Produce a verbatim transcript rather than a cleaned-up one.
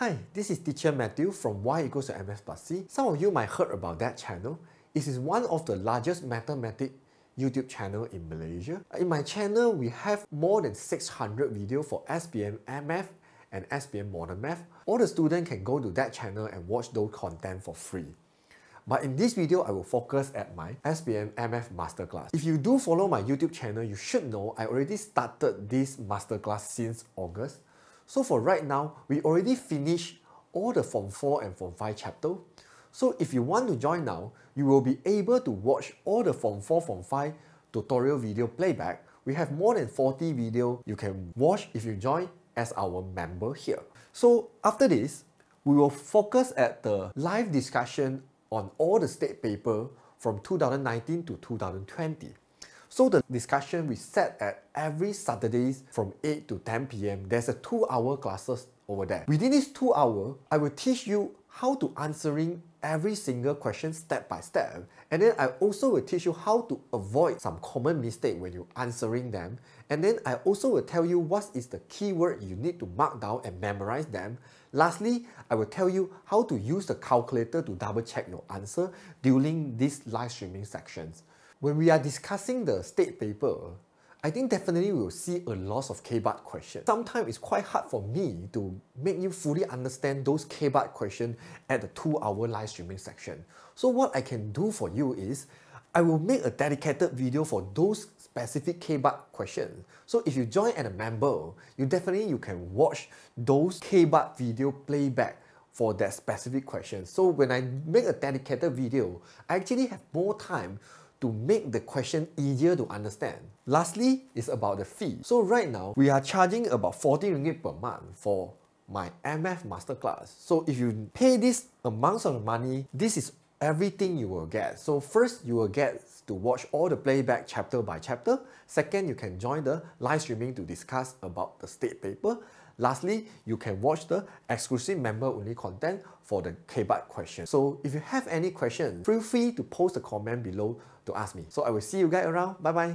Hi, this is teacher Matthew from Y equals to M F plus C. Some of you might heard about that channel. It is one of the largest mathematics YouTube channel in Malaysia. In my channel, we have more than six hundred videos for S P M M F and S P M Modern Math. All the students can go to that channel and watch those content for free. But in this video, I will focus at my S P M M F Masterclass. If you do follow my YouTube channel, you should know I already started this masterclass since August. So for right now, we already finished all the Form four and Form five chapter. So if you want to join now, you will be able to watch all the Form four, Form five tutorial video playback. We have more than forty videos you can watch if you join as our member here. So after this, we will focus at the live discussion on all the state paper from two thousand nineteen to two thousand twenty. So the discussion we set at every Saturdays from eight to ten P M There's a two hour classes over there. Within this two hour, I will teach you how to answering every single question step by step. And then I also will teach you how to avoid some common mistake when you're answering them. And then I also will tell you what is the keyword you need to mark down and memorize them. Lastly, I will tell you how to use the calculator to double check your answer during these live streaming sections. When we are discussing the state paper, I think definitely we will see a lot of K BART questions. Sometimes it's quite hard for me to make you fully understand those K BART questions at the two hour live streaming section. So what I can do for you is, I will make a dedicated video for those specific K BART questions. So if you join as a member, you definitely you can watch those K BART video playback for that specific question. So when I make a dedicated video, I actually have more time to make the question easier to understand. Lastly, it's about the fee. So right now, we are charging about forty ringgit per month for my M F Masterclass. So if you pay this amount of money, this is everything you will get. So first, you will get to watch all the playback chapter by chapter. Second, you can join the live streaming to discuss about the state paper. Lastly, you can watch the exclusive member-only content for the K BART question. So if you have any question, feel free to post a comment below to ask me. So I will see you guys around. Bye-bye.